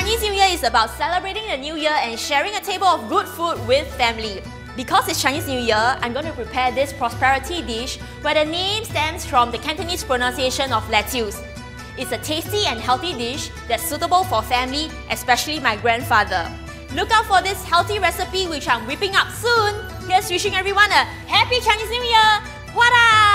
Chinese New Year is about celebrating the New Year and sharing a table of good food with family. Because it's Chinese New Year, I'm going to prepare this prosperity dish where the name stems from the Cantonese pronunciation of lettuce. It's a tasty and healthy dish that's suitable for family, especially my grandfather. Look out for this healthy recipe which I'm whipping up soon. Here's wishing everyone a Happy Chinese New Year! Wada!